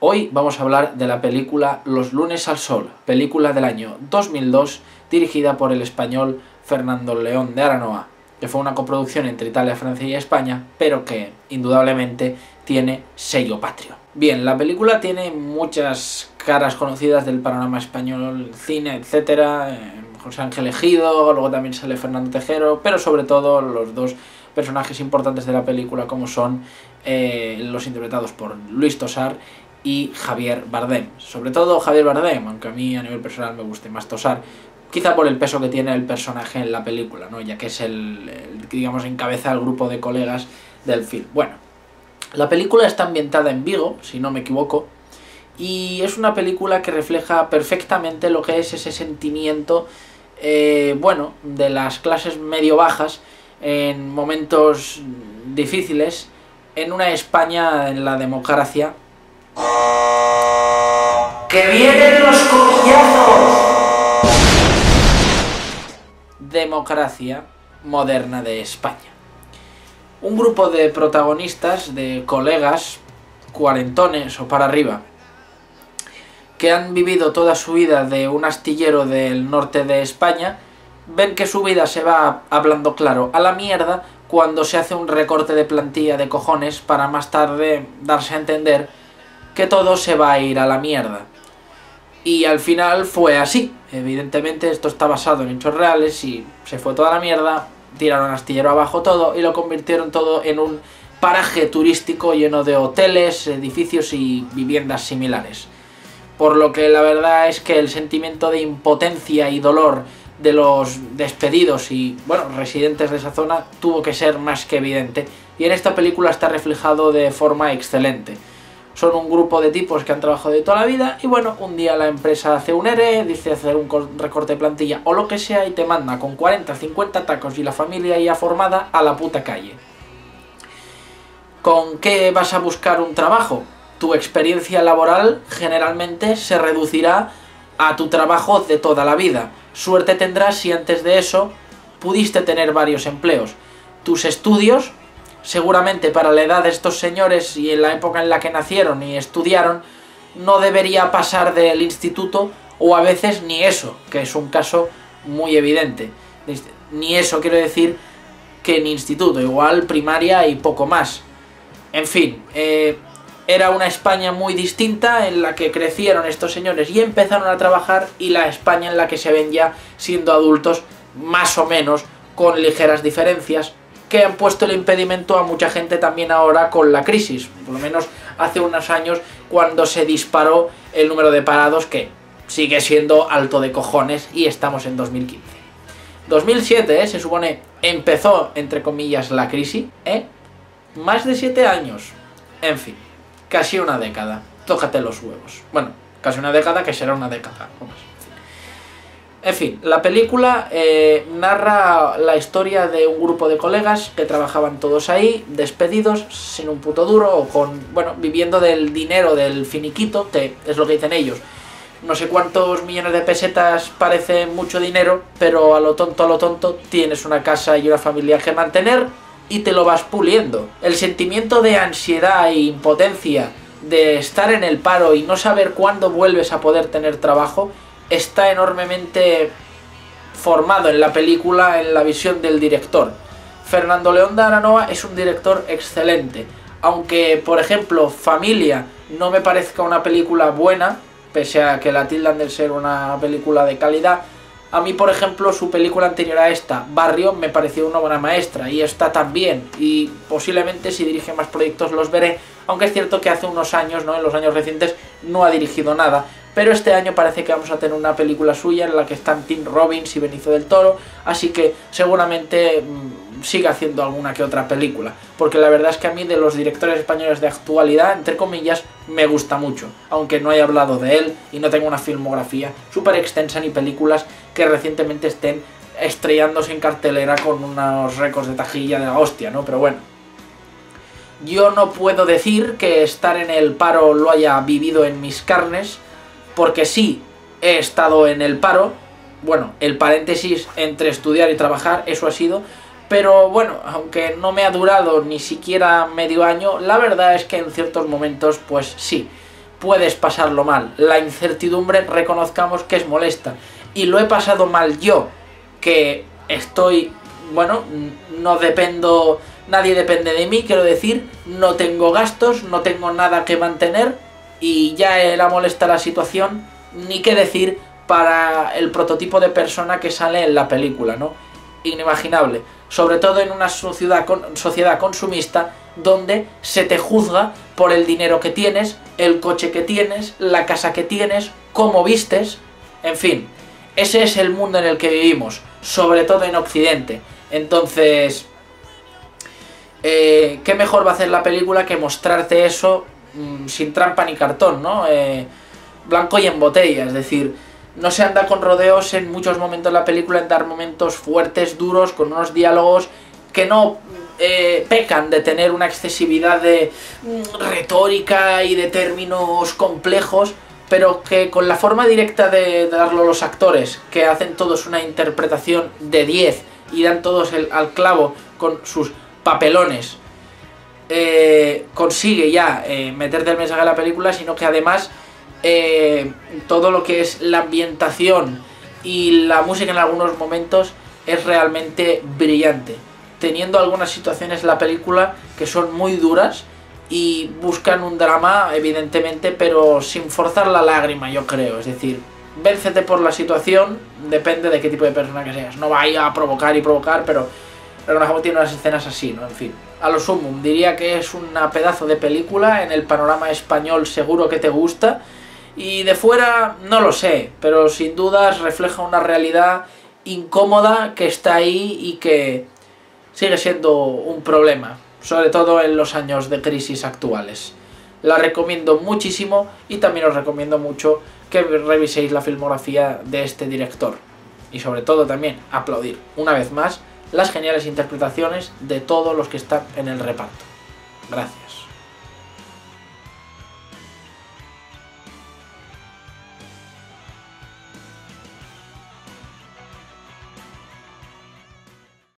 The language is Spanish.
Hoy vamos a hablar de la película Los lunes al Sol, película del año 2002, dirigida por el español Fernando León de Aranoa, que fue una coproducción entre Italia, Francia y España, pero que, indudablemente, tiene sello patrio. Bien, la película tiene muchas caras conocidas del panorama español, cine, etc. José Ángel Egido, luego también sale Fernando Tejero, pero sobre todo los dos personajes importantes de la película, como son los interpretados por Luis Tosar y Javier Bardem. Sobre todo Javier Bardem, aunque a mí a nivel personal me guste más Tosar, quizá por el peso que tiene el personaje en la película, ¿no? Ya que es el digamos, encabeza al grupo de colegas del film. Bueno, la película está ambientada en Vigo, si no me equivoco, y es una película que refleja perfectamente lo que es ese sentimiento, bueno, de las clases medio-bajas en momentos difíciles en una España en la democracia. ¡Que vienen los cotillazos! Democracia moderna de España. Un grupo de protagonistas, de colegas, cuarentones o para arriba, que han vivido toda su vida de un astillero del norte de España, ven que su vida se va, hablando claro, a la mierda cuando se hace un recorte de plantilla de cojones para más tarde darse a entender que todo se va a ir a la mierda. Y al final fue así. Evidentemente esto está basado en hechos reales y se fue toda la mierda, tiraron astillero abajo todo y lo convirtieron todo en un paraje turístico lleno de hoteles, edificios y viviendas similares. Por lo que la verdad es que el sentimiento de impotencia y dolor de los despedidos y, bueno, residentes de esa zona tuvo que ser más que evidente. Y en esta película está reflejado de forma excelente. Son un grupo de tipos que han trabajado de toda la vida y, bueno, un día la empresa hace un ERE, dice hacer un recorte de plantilla o lo que sea y te manda con 40, 50 tacos y la familia ya formada a la puta calle. ¿Con qué vas a buscar un trabajo? Tu experiencia laboral generalmente se reducirá a tu trabajo de toda la vida. Suerte tendrás si antes de eso pudiste tener varios empleos. Tus estudios, seguramente para la edad de estos señores y en la época en la que nacieron y estudiaron, no debería pasar del instituto o a veces ni eso, que es un caso muy evidente. Ni eso quiero decir que ni instituto, igual primaria y poco más. En fin, era una España muy distinta en la que crecieron estos señores y empezaron a trabajar y la España en la que se ven ya siendo adultos, más o menos, con ligeras diferencias, que han puesto el impedimento a mucha gente también ahora con la crisis, por lo menos hace unos años cuando se disparó el número de parados, que sigue siendo alto de cojones y estamos en 2015. 2007, se supone, empezó, entre comillas, la crisis, Más de 7 años, en fin, casi una década, tócate los huevos. Bueno, casi una década que será una década, o más. En fin, la película narra la historia de un grupo de colegas que trabajaban todos ahí, despedidos, sin un puto duro, o con, bueno, viviendo del dinero del finiquito, que es lo que dicen ellos. No sé cuántos millones de pesetas parece mucho dinero, pero a lo tonto, tienes una casa y una familia que mantener y te lo vas puliendo. El sentimiento de ansiedad e impotencia de estar en el paro y no saber cuándo vuelves a poder tener trabajo está enormemente formado en la película, en la visión del director. Fernando León de Aranoa es un director excelente, aunque, por ejemplo, Familia no me parezca una película buena, pese a que la tildan de ser una película de calidad, a mí, por ejemplo, su película anterior a esta, Barrio, me pareció una buena maestra, y esta también, y posiblemente si dirige más proyectos los veré, aunque es cierto que hace unos años, ¿no?, en los años recientes, no ha dirigido nada. Pero este año parece que vamos a tener una película suya en la que están Tim Robbins y Benicio del Toro, así que seguramente siga haciendo alguna que otra película, porque la verdad es que a mí de los directores españoles de actualidad, entre comillas, me gusta mucho, aunque no haya hablado de él y no tengo una filmografía súper extensa ni películas que recientemente estén estrellándose en cartelera con unos récords de tajilla de la hostia, ¿no? Pero bueno, yo no puedo decir que estar en el paro lo haya vivido en mis carnes, porque sí, he estado en el paro, bueno, el paréntesis entre estudiar y trabajar, eso ha sido, pero bueno, aunque no me ha durado ni siquiera medio año, la verdad es que en ciertos momentos, pues sí, puedes pasarlo mal. La incertidumbre reconozcamos que es molesta. Y lo he pasado mal yo, que estoy, bueno, no dependo, nadie depende de mí, quiero decir, no tengo gastos, no tengo nada que mantener y ya era molesta la situación, ni qué decir para el prototipo de persona que sale en la película, ¿no? Inimaginable, sobre todo en una sociedad consumista donde se te juzga por el dinero que tienes, el coche que tienes, la casa que tienes, cómo vistes, en fin, ese es el mundo en el que vivimos, sobre todo en Occidente. Entonces, ¿qué mejor va a hacer la película que mostrarte eso sin trampa ni cartón, ¿no? Blanco y en botella, es decir, no se anda con rodeos en muchos momentos de la película, en dar momentos fuertes, duros, con unos diálogos que no pecan de tener una excesividad de retórica y de términos complejos, pero que con la forma directa de darlo los actores, que hacen todos una interpretación de 10 y dan todos al clavo con sus papelones, consigue ya meterte el mensaje de la película, sino que además todo lo que es la ambientación y la música en algunos momentos es realmente brillante, teniendo algunas situaciones en la película que son muy duras y buscan un drama, evidentemente, pero sin forzar la lágrima, yo creo. Es decir, véncete por la situación, depende de qué tipo de persona que seas, no vaya a provocar y provocar, pero tiene unas escenas así, ¿no? En fin, a lo sumo, diría que es una pedazo de película, en el panorama español seguro que te gusta, y de fuera no lo sé, pero sin dudas refleja una realidad incómoda que está ahí y que sigue siendo un problema, sobre todo en los años de crisis actuales. La recomiendo muchísimo y también os recomiendo mucho que reviséis la filmografía de este director. Y sobre todo también aplaudir, una vez más, las geniales interpretaciones de todos los que están en el reparto. Gracias.